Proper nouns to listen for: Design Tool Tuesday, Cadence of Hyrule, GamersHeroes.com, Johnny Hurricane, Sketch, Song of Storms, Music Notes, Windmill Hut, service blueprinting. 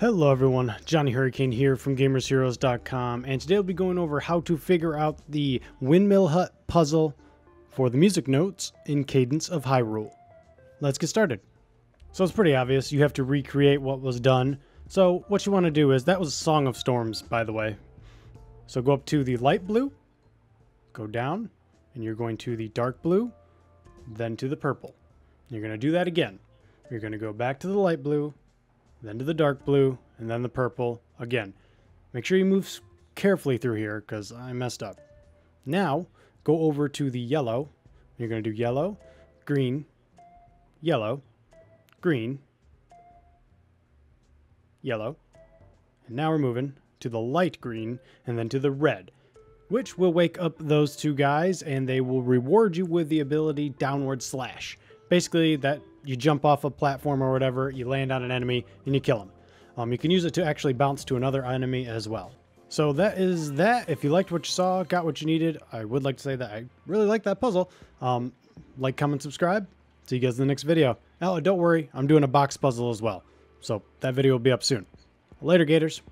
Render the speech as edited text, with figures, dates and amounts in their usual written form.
Hello everyone, Johnny Hurricane here from GamersHeroes.com, and today we'll be going over how to figure out the Windmill Hut puzzle for the Music Notes in Cadence of Hyrule. Let's get started. So it's pretty obvious, you have to recreate what was done. So what you want to do is, that was Song of Storms, by the way. So go up to the light blue, go down, and you're going to the dark blue, then to the purple. You're going to do that again. You're going to go back to the light blue, then to the dark blue, and then the purple again. Make sure you move carefully through here because I messed up. Now, go over to the yellow. You're going to do yellow, green, yellow. And now we're moving to the light green and then to the red, which will wake up those two guys and they will reward you with the ability Downward Slash. Basically, that you jump off a platform or whatever, you land on an enemy, and you kill him. You can use it to actually bounce to another enemy as well. So that is that. If you liked what you saw, got what you needed, I would like to say that I really like that puzzle. Like, comment, subscribe. See you guys in the next video. Oh, don't worry, I'm doing a box puzzle as well. So that video will be up soon. Later, Gators.